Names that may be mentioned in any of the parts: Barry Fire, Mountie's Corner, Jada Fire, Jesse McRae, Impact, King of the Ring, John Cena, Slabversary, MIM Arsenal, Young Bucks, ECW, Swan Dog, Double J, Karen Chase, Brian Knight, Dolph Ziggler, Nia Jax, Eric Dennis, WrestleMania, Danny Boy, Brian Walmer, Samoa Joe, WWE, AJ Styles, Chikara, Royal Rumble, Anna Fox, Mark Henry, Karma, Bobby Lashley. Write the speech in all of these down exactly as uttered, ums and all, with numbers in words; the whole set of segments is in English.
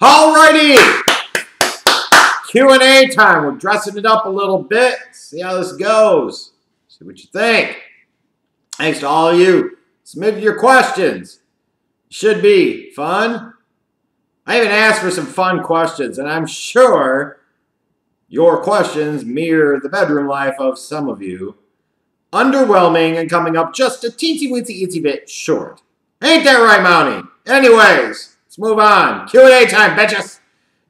Alrighty, Q and A time. We're dressing it up a little bit. See how this goes. See what you think. Thanks to all of you. Submit your questions. Should be fun. I even asked for some fun questions, and I'm sure your questions mirror the bedroom life of some of you. Underwhelming and coming up just a teensy-weensy, itsy bit short. Ain't that right, Mountie? Anyways. Move on. Q and A time, bitches.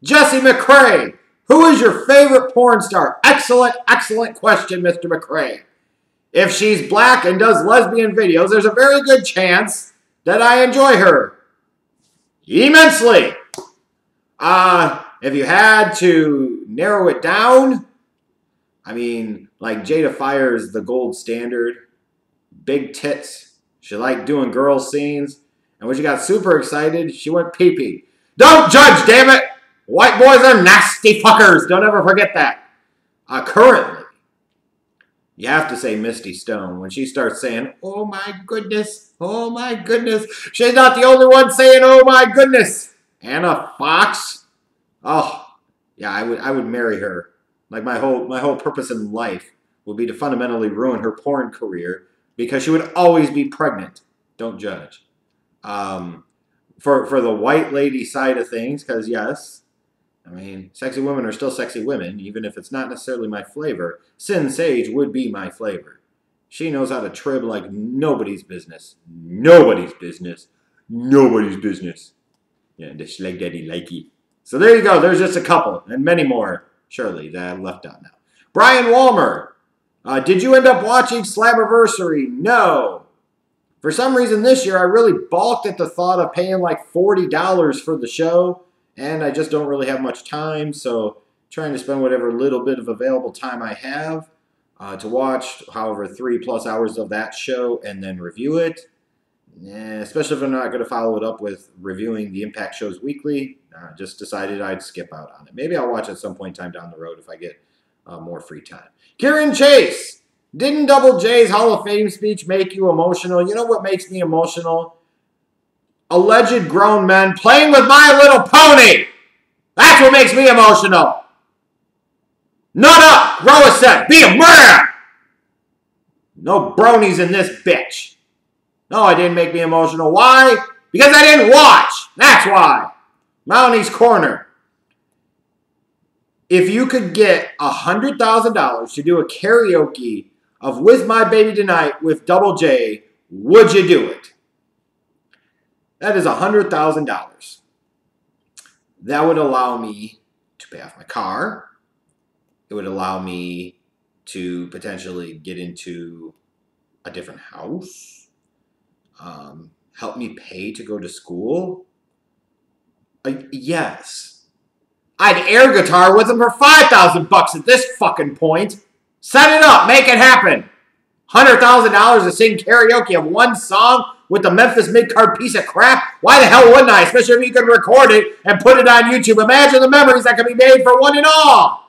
Jesse McRae. Who is your favorite porn star? Excellent, excellent question, Mister McRae. If she's black and does lesbian videos, there's a very good chance that I enjoy her. Immensely. Uh, if you had to narrow it down, I mean, like Jada Fire is the gold standard. Big tits. She liked doing girl scenes. And when she got super excited, she went pee-pee. Don't judge, damn it! White boys are nasty fuckers. Don't ever forget that. Uh, currently, you have to say Misty Stone. When she starts saying, oh my goodness, oh my goodness. She's not the only one saying, oh my goodness. Anna Fox? Oh, yeah, I would I would marry her. Like my whole, my whole purpose in life would be to fundamentally ruin her porn career because she would always be pregnant. Don't judge. Um, for, for the white lady side of things, because yes, I mean, sexy women are still sexy women, even if it's not necessarily my flavor. Sin Sage would be my flavor. She knows how to trib like nobody's business. Nobody's business. Nobody's business. Yeah, the schleg daddy likey. So there you go. There's just a couple, and many more, surely, that I left out now. Brian Walmer. Uh, did you end up watching Slabversary? No. For some reason this year, I really balked at the thought of paying like forty dollars for the show, and I just don't really have much time, so trying to spend whatever little bit of available time I have uh, to watch, however, three plus hours of that show and then review it, eh, especially if I'm not going to follow it up with reviewing the Impact shows weekly. I just decided I'd skip out on it. Maybe I'll watch at some point in time down the road if I get uh, more free time. Karen Chase! Didn't Double J's Hall of Fame speech make you emotional? You know what makes me emotional? Alleged grown men playing with My Little Pony. That's what makes me emotional. Nut up, grow a set, be a man. No bronies in this bitch. No, it didn't make me emotional. Why? Because I didn't watch. That's why. Mountie's Corner. If you could get one hundred thousand dollars to do a karaoke of With My Baby Tonight with Double J, would you do it? That is one hundred thousand dollars. That would allow me to pay off my car. It would allow me to potentially get into a different house. Um, help me pay to go to school. Uh, yes. I'd air guitar with him for five thousand bucks at this fucking point. Set it up. Make it happen. one hundred thousand dollars to sing karaoke of one song with the Memphis Midcard piece of crap? Why the hell wouldn't I? Especially if you could record it and put it on YouTube. Imagine the memories that could be made for one and all.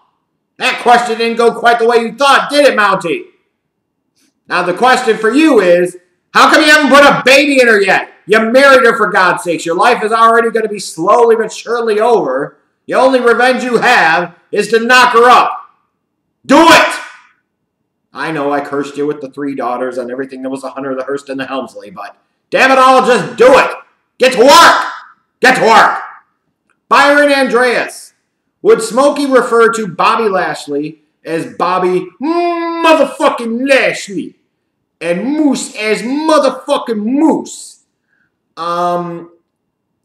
That question didn't go quite the way you thought, did it, Mountie? Now the question for you is, how come you haven't put a baby in her yet? You married her, for God's sakes. Your life is already going to be slowly but surely over. The only revenge you have is to knock her up. Do it! I know I cursed you with the three daughters and everything that was the Hunter, the Hearst, and the Helmsley, but damn it all, just do it! Get to work! Get to work! Byron Andreas. Would Smokey refer to Bobby Lashley as Bobby motherfucking Lashley and Moose as motherfucking Moose? Um...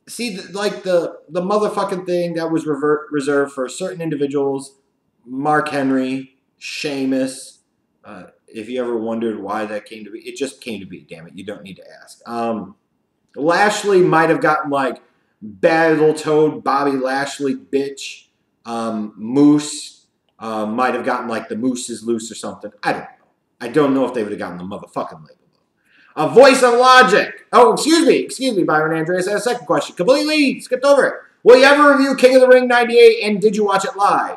See, like the, the motherfucking thing that was revert, reserved for certain individuals, Mark Henry, Sheamus, uh, if you ever wondered why that came to be, it just came to be, damn it, you don't need to ask. Um, Lashley might have gotten like Battletoad, Bobby Lashley, bitch, um, Moose, uh, might have gotten like the Moose is Loose or something. I don't know. I don't know if they would have gotten the motherfucking label. A voice of logic. Oh, excuse me. Excuse me, Byron Andreas. I had a second question. Completely skipped over it. Will you ever review King of the Ring ninety-eight, and did you watch it live?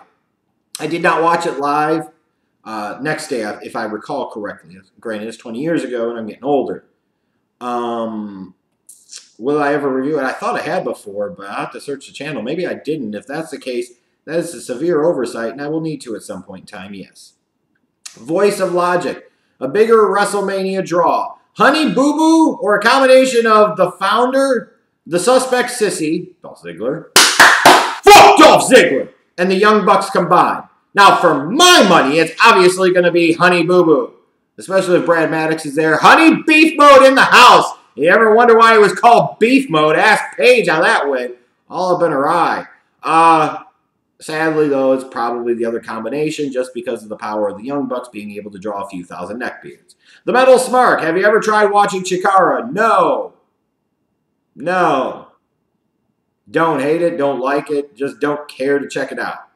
I did not watch it live. Uh, next day, if I recall correctly. Granted, it's twenty years ago, and I'm getting older. Um, Will I ever review it? I thought I had before, but I'll have to search the channel. Maybe I didn't. If that's the case, that is a severe oversight, and I will need to at some point in time, yes. Voice of Logic. A bigger WrestleMania draw. Honey Boo Boo, or a combination of the founder, the suspect sissy, Dolph Ziggler. Fuck Dolph Ziggler! And the Young Bucks combined. Now, for my money, it's obviously going to be Honey Boo Boo. Especially if Brad Maddox is there. Honey Beef Mode in the house! You ever wonder why it was called Beef Mode? Ask Paige how that went. All up in her eye. Uh, sadly, though, it's probably the other combination just because of the power of the Young Bucks being able to draw a few thousand neckbeards. The Metal Smark. Have you ever tried watching Chikara? No. No. Don't hate it. Don't like it. Just don't care to check it out.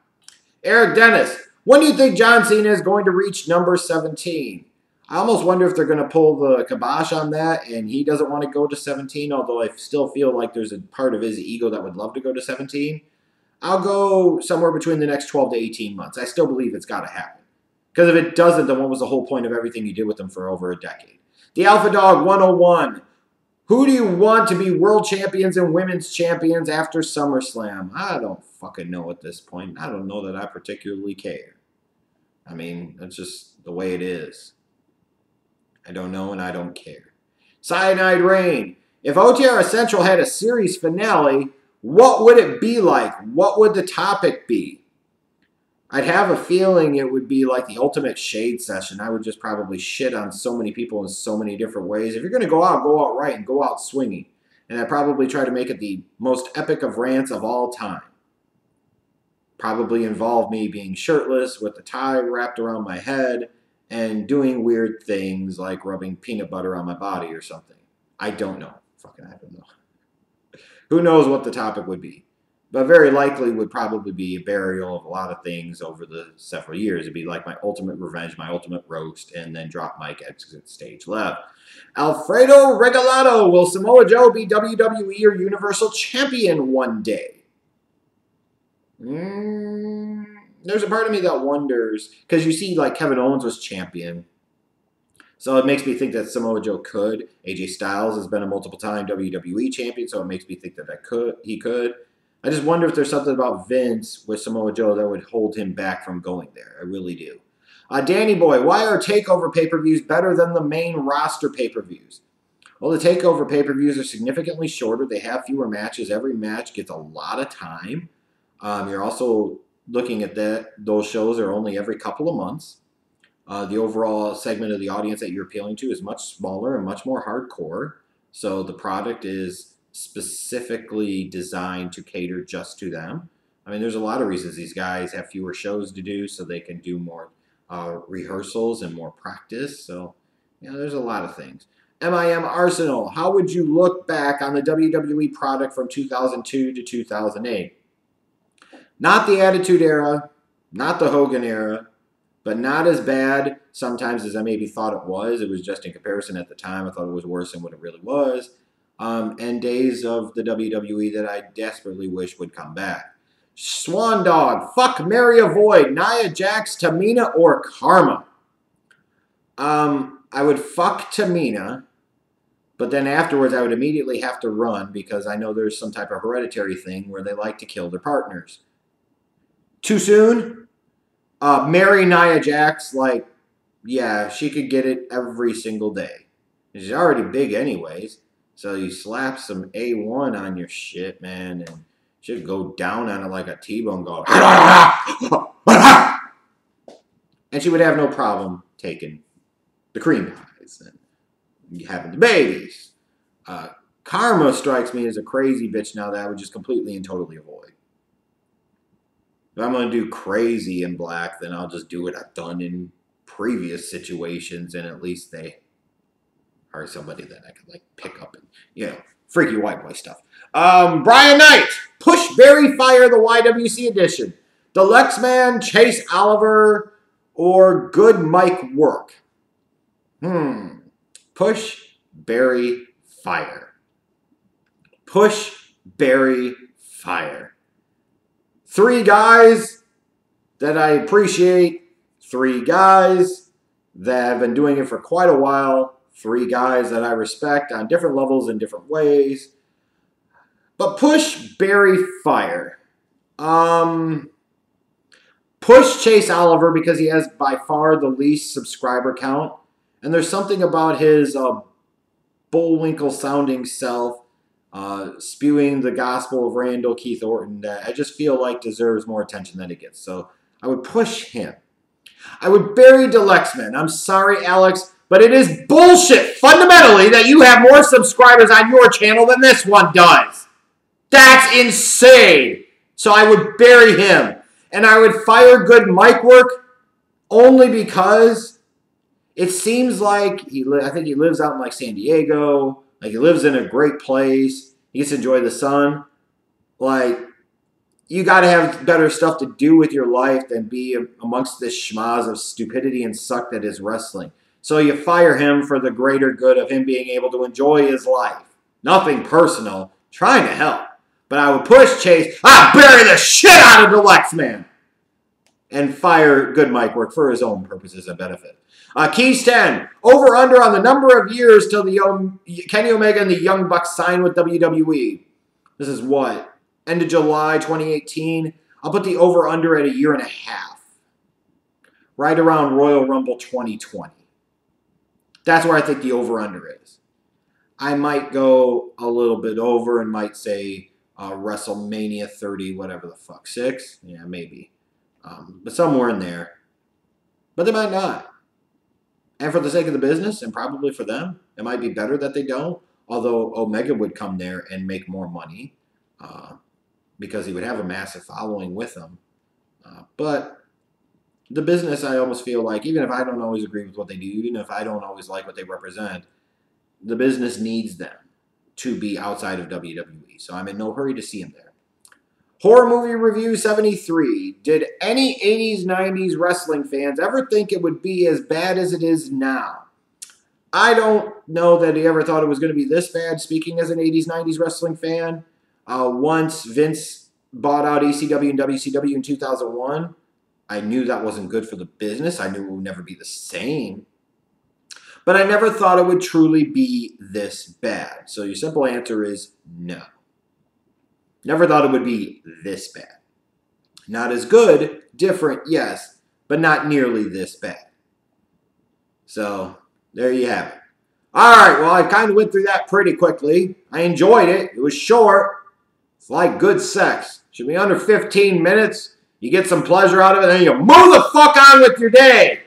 Eric Dennis. When do you think John Cena is going to reach number seventeen? I almost wonder if they're going to pull the kibosh on that, and he doesn't want to go to seventeen, although I still feel like there's a part of his ego that would love to go to seventeen. I'll go somewhere between the next twelve to eighteen months. I still believe it's got to happen. Because if it doesn't, then what was the whole point of everything you did with them for over a decade? The Alpha Dog one oh one. Who do you want to be world champions and women's champions after SummerSlam? I don't fucking know at this point. I don't know that I particularly care. I mean, that's just the way it is. I don't know, and I don't care. Cyanide Rain. If O T R Essential had a series finale, what would it be like? What would the topic be? I'd have a feeling it would be like the ultimate shade session. I would just probably shit on so many people in so many different ways. If you're going to go out, go out right and go out swinging. And I'd probably try to make it the most epic of rants of all time. Probably involve me being shirtless with a tie wrapped around my head. And doing weird things like rubbing peanut butter on my body or something. I don't know. Fucking I don't know. Who knows what the topic would be. But very likely would probably be a burial of a lot of things over the several years. It'd be like my ultimate revenge, my ultimate roast, and then drop mic exit stage left. Alfredo Regalado. Will Samoa Joe be W W E or Universal Champion one day? Mm. There's a part of me that wonders, because you see, like, Kevin Owens was champion. So it makes me think that Samoa Joe could. A J Styles has been a multiple-time W W E champion, so it makes me think that I could, he could. I just wonder if there's something about Vince with Samoa Joe that would hold him back from going there. I really do. Uh, Danny Boy, why are TakeOver pay-per-views better than the main roster pay-per-views? Well, the TakeOver pay-per-views are significantly shorter. They have fewer matches. Every match gets a lot of time. Um, you're also... looking at that, those shows are only every couple of months. Uh, the overall segment of the audience that you're appealing to is much smaller and much more hardcore. So the product is specifically designed to cater just to them. I mean, there's a lot of reasons these guys have fewer shows to do so they can do more uh, rehearsals and more practice. So, you know, there's a lot of things. M I M Arsenal, how would you look back on the W W E product from two thousand two to two thousand eight? Not the Attitude Era, not the Hogan Era, but not as bad sometimes as I maybe thought it was. It was just in comparison at the time. I thought it was worse than what it really was. Um, and days of the W W E that I desperately wish would come back. Swan Dog, fuck, marry, avoid, Nia Jax, Tamina, or Karma. Um, I would fuck Tamina, but then afterwards I would immediately have to run because I know there's some type of hereditary thing where they like to kill their partners. Too soon? Uh, marry Nia Jax, like, yeah, she could get it every single day. She's already big anyways, so you slap some A one on your shit, man, and she'd go down on it like a T-bone go. And she would have no problem taking the cream pies and having the babies. Uh, Karma strikes me as a crazy bitch now that I would just completely and totally avoid. If I'm going to do crazy in black, then I'll just do what I've done in previous situations, and at least they are somebody that I can, like, pick up and, you know, freaky white boy stuff. Um, Brian Knight, push Barry Fire, the Y W C edition. The Lex Man, Chase Oliver, or good mic work? Hmm. Push Barry Fire. Push Barry Fire. Three guys that I appreciate, three guys that have been doing it for quite a while, three guys that I respect on different levels in different ways. But push Barry Fire. Um, push Chase Oliver because he has by far the least subscriber count. And there's something about his uh, Bullwinkle-sounding self uh, spewing the gospel of Randall Keith Orton that I just feel like deserves more attention than it gets. So I would push him. I would bury Delexman. I'm sorry, Alex, but it is bullshit fundamentally that you have more subscribers on your channel than this one does. That's insane. So I would bury him. And I would fire good mic work only because it seems like he li I think he lives out in like San Diego. Like he lives in a great place. He gets to enjoy the sun. Like, you got to have better stuff to do with your life than be amongst this schmaz of stupidity and suck that is wrestling. So you fire him for the greater good of him being able to enjoy his life. Nothing personal. Trying to help. But I would push Chase. I'd bury the shit out of Deluxe Man. And fire good mic work for his own purposes and benefit. Uh, Keys ten. Over under on the number of years till the um, Kenny Omega and the Young Bucks sign with W W E. This is what? End of July twenty eighteen. I'll put the over-under at a year and a half. Right around Royal Rumble twenty twenty. That's where I think the over-under is. I might go a little bit over and might say uh, WrestleMania thirty, whatever the fuck, six? Yeah, maybe. Um, but somewhere in there. But they might not. And for the sake of the business, and probably for them, it might be better that they don't. Although Omega would come there and make more money. Uh, because he would have a massive following with him. Uh, but the business, I almost feel like, even if I don't always agree with what they do, even if I don't always like what they represent, the business needs them to be outside of W W E. So I'm in no hurry to see him there. Horror Movie Review seventy-three. Did any eighties, nineties wrestling fans ever think it would be as bad as it is now? I don't know that he ever thought it was going to be this bad, speaking as an eighties, nineties wrestling fan. Uh, once Vince bought out E C W and W C W in two thousand one, I knew that wasn't good for the business. I knew it would never be the same. But I never thought it would truly be this bad. So your simple answer is no. Never thought it would be this bad. Not as good, different, yes, but not nearly this bad. So there you have it. All right, well, I kind of went through that pretty quickly. I enjoyed it. It was short. It's like good sex. Should be under fifteen minutes. You get some pleasure out of it, and then you move the fuck on with your day.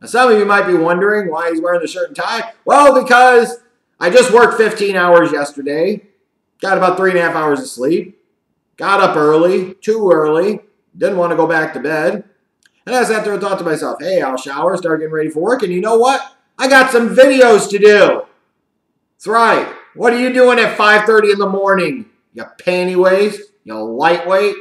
Now, some of you might be wondering why he's wearing a shirt and tie. Well, because I just worked fifteen hours yesterday. Got about three and a half hours of sleep. Got up early, too early. Didn't want to go back to bed. And I sat there and thought to myself, hey, I'll shower, start getting ready for work, and you know what? I got some videos to do. That's right. What are you doing at five thirty in the morning? You panty waist, you lightweight.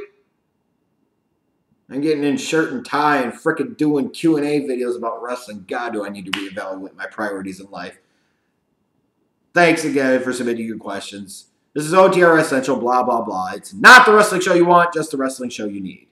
I'm getting in shirt and tie and frickin' doing Q and A videos about wrestling. God, do I need to reevaluate my priorities in life. Thanks again for submitting your questions. This is O T R Essential, blah, blah, blah. It's not the wrestling show you want, just the wrestling show you need.